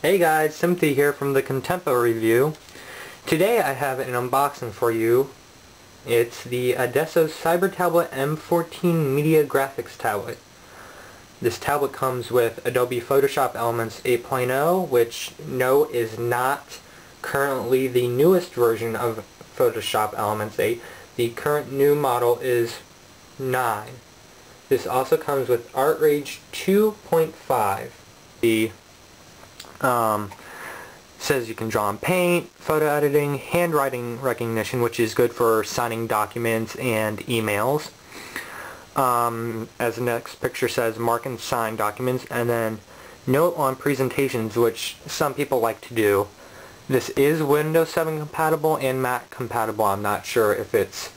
Hey guys, Timothy here from the Contempo Review. Today I have an unboxing for you. It's the Adesso CyberTablet M14 Media Graphics Tablet. This tablet comes with Adobe Photoshop Elements 8.0, which no, is not currently the newest version of Photoshop Elements 8. The current new model is 9. This also comes with ArtRage 2.5. The says you can draw and paint, photo editing, handwriting recognition, which is good for signing documents and emails. As the next picture says, mark and sign documents, and then note on presentations, which some people like to do. This is Windows 7 compatible and Mac compatible. I'm not sure if it's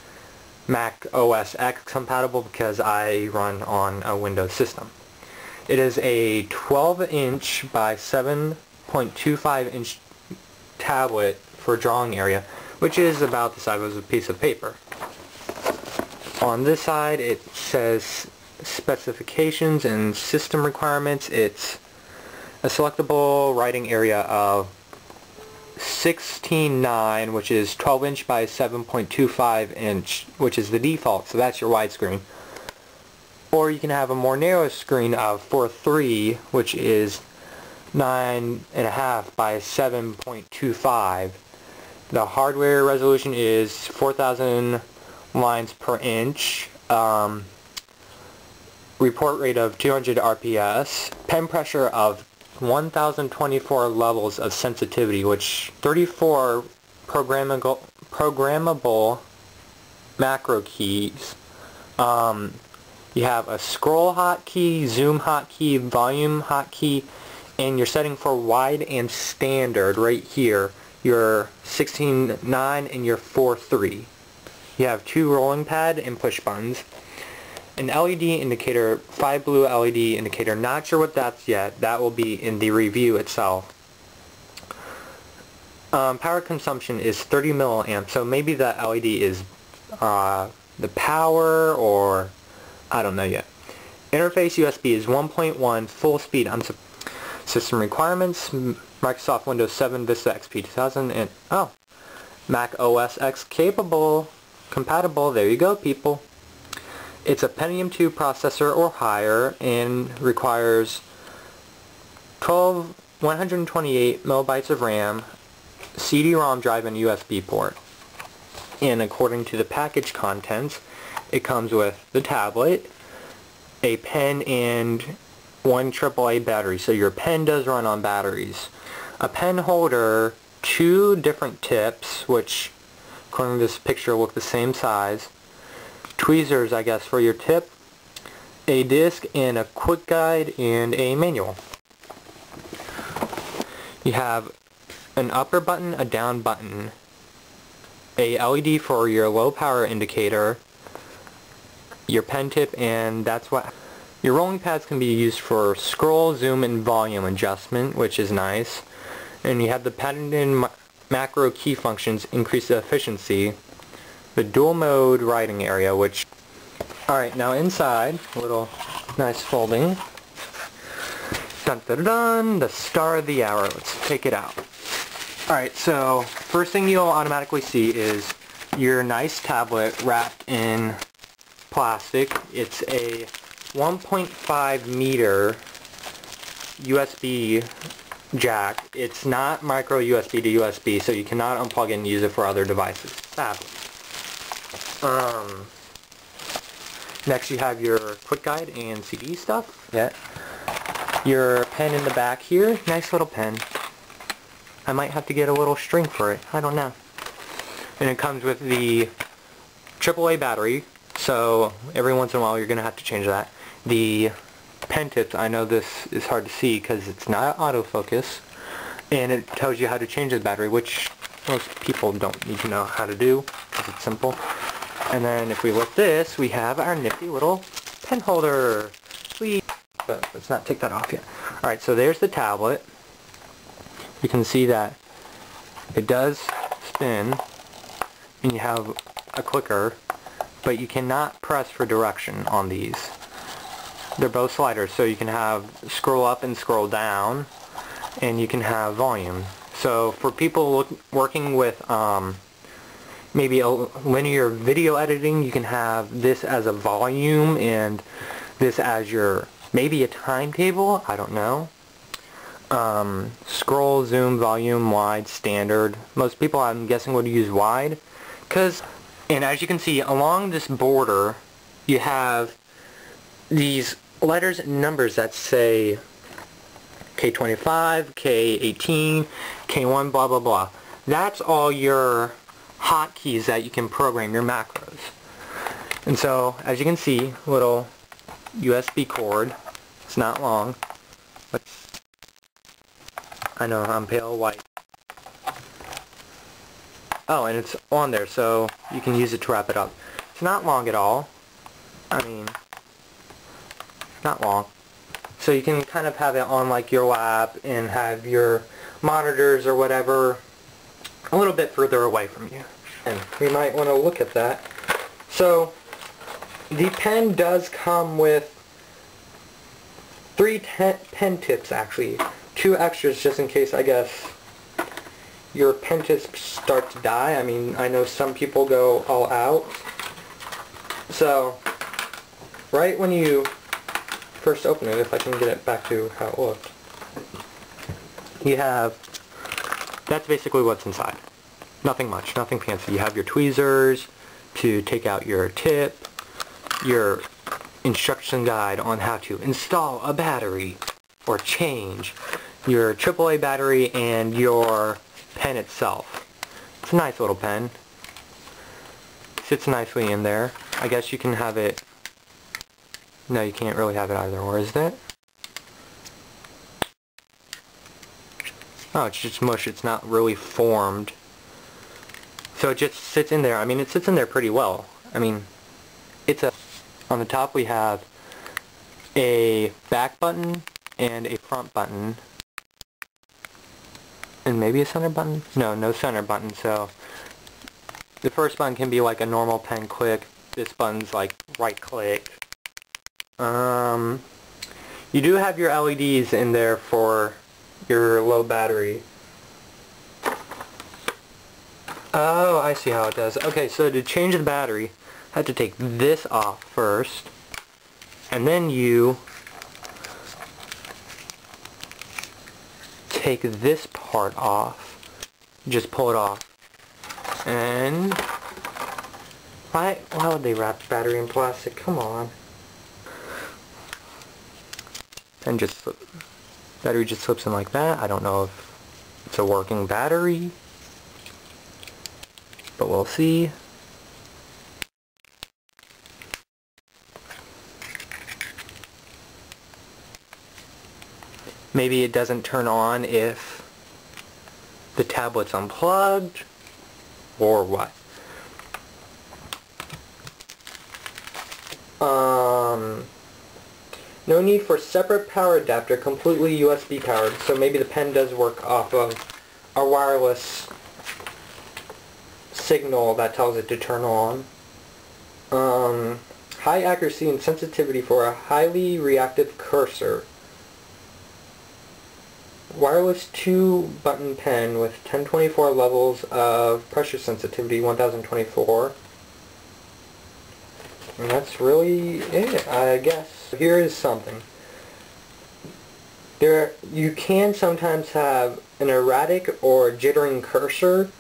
Mac OSX compatible because I run on a Windows system. It is a 12-inch by 7.25-inch tablet for drawing area, which is about the size of a piece of paper. On this side, it says specifications and system requirements. It's a selectable writing area of 16:9, which is 12-inch by 7.25-inch, which is the default, so that's your widescreen. Or you can have a more narrow screen of 4:3, which is 9.5 by 7.25. The hardware resolution is 4,000 lines per inch, report rate of 200 RPS, pen pressure of 1,024 levels of sensitivity, which 34 programmable macro keys. You have a scroll hotkey, zoom hotkey, volume hotkey, and your setting for wide and standard right here. Your 16:9 and your 4:3. You have two rolling pad and push buttons. An LED indicator, 5 blue LED indicator. Not sure what that's yet. That will be in the review itself. Power consumption is 30 milliamps, so maybe the LED is the power, or I don't know yet. Interface USB is 1.1 full speed. System requirements: Microsoft Windows 7, Vista XP 2000, and Mac OS X compatible. There you go, people. It's a Pentium 2 processor or higher and requires 128 MB of RAM, CD-ROM drive, and USB port. And according to the package contents, it comes with the tablet, a pen, and one AAA battery. So your pen does run on batteries. A pen holder, two different tips, which according to this picture look the same size. Tweezers, I guess, for your tip. A disc and a quick guide and a manual. You have an upper button, a down button, a LED for your low power indicator, your pen tip, and that's what. Your rolling pads can be used for scroll, zoom, and volume adjustment, which is nice. And you have the patented macro key functions, increase the efficiency, the dual mode writing area, which. Alright, now inside, a little nice folding. Dun dun dun, the star of the hour. Let's take it out. Alright, so first thing you'll automatically see is your nice tablet wrapped in plastic. It's a 1.5-meter USB jack. It's not micro USB to USB, so you cannot unplug it and use it for other devices. Fabulous. Next you have your quick guide and CD stuff. Yeah. Your pen in the back here. Nice little pen. I might have to get a little string for it. I don't know. And it comes with the AAA battery. So every once in a while you're going to have to change that. The pen tips, I know this is hard to see because it's not autofocus, and it tells you how to change the battery, which most people don't need to know how to do because it's simple. And then if we lift this, we have our nifty little pen holder. Whee! But let's not take that off yet. Alright, so there's the tablet. You can see that it does spin, and you have a clicker. But you cannot press for direction on these. They're both sliders, so you can have scroll up and scroll down. and you can have volume. So for people working with maybe a linear video editing, you can have this as a volume and this as your maybe a timetable, I don't know. Scroll, zoom, volume, wide, standard. Most people, I'm guessing, would use wide, and as you can see along this border you have these letters and numbers that say K25, K18, K1, blah blah blah. That's all your hotkeys that you can program, your macros. And so as you can see, little USB cord, it's not long. I know, I'm pale white. Oh, and it's on there, so you can use it to wrap it up. It's not long at all. I mean, not long. So you can kind of have it on like your lap and have your monitors or whatever a little bit further away from you. And we might want to look at that. So the pen does come with three pen tips, actually. Two extras just in case, I guess, your pen tips start to die. I mean, I know some people go all out. So right when you first open it, if I can get it back to how it looked, you have, that's basically what's inside. Nothing much, nothing fancy. You have your tweezers to take out your tip, your instruction guide on how to install a battery or change your AAA battery, and your pen itself. It's a nice little pen. Sits nicely in there. I guess you can have it... No, you can't really have it either. Where is that? Oh, it's just mush. It's not really formed. So it just sits in there. I mean, it sits in there pretty well. I mean, it's a... On the top we have a back button and a front button, and maybe a center button? No, no center button, so the first button can be like a normal pen click, this button's like right click. You do have your LEDs in there for your low battery. Oh, I see how it does. Okay, so to change the battery, I have to take this off first, and then you take this part off, just pull it off, and why would they wrap the battery in plastic? Come on. And just battery just slips in like that. I don't know if it's a working battery, but we'll see. Maybe it doesn't turn on if the tablet's unplugged, or what. No need for separate power adapter, completely USB powered, so maybe the pen does work off of a wireless signal that tells it to turn on. High accuracy and sensitivity for a highly reactive cursor. Wireless 2-button pen with 1024 levels of pressure sensitivity, 1024. And that's really it, I guess. Here is something. You can sometimes have an erratic or jittering cursor.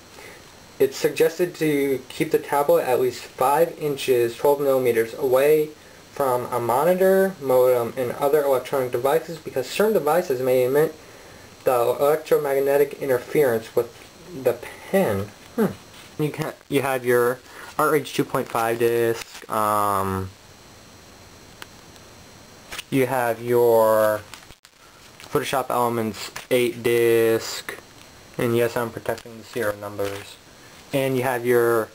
It's suggested to keep the tablet at least 5 inches, 12 millimeters away from a monitor, modem, and other electronic devices, because certain devices may emit the electromagnetic interference with the pen. You have your ArtRage 2.5 disc. You have your Photoshop Elements 8 disc, and yes, I'm protecting the serial numbers. And you have your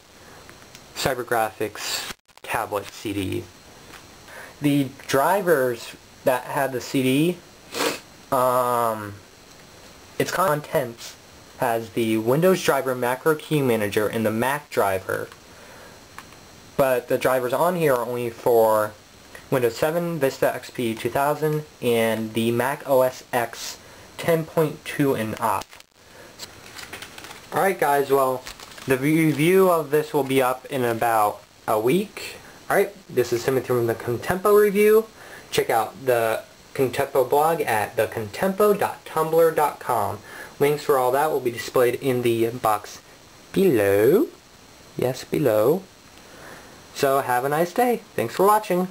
CyberGraphics tablet CD. The drivers that had the CD. Its contents has the Windows driver macro key manager and the Mac driver, but the drivers on here are only for Windows 7, Vista XP 2000, and the Mac OSX 10.2 and up. Alright guys, well, the review of this will be up in about a week. Alright, this is Timothy from the Contempo Review. Check out the Contempo blog at thecontempo.tumblr.com. Links for all that will be displayed in the box below. Yes, below. So have a nice day. Thanks for watching.